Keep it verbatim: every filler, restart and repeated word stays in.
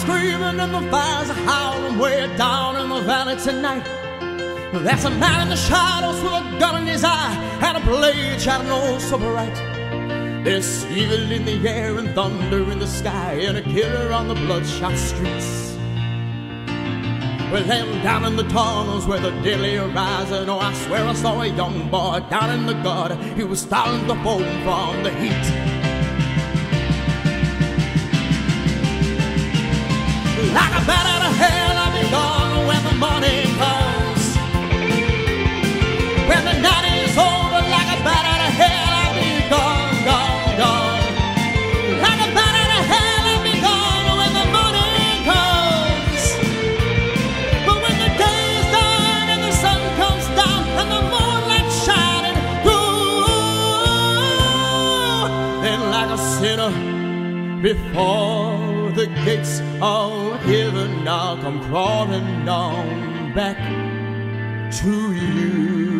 screaming and the fires are howling way down in the valley tonight. There's a man in the shadows with a gun in his eye and a blade shining oh so bright. There's evil in the air and thunder in the sky and a killer on the bloodshot streets. Well, them down in the tunnels where the deadly are rising. Oh, I swear I saw a young boy down in the gutter. He was starting to foam from the heat. Like a bat out of hell, I'll be gone when the morning comes. When the night is over, like a bat out of hell, I'll be gone, gone, gone. Like a bat out of hell, I'll be gone when the morning comes. But when the day is done and the sun comes down and the moonlight shining through, then like a sinner before the gates of heaven, I'll come crawling on back to you.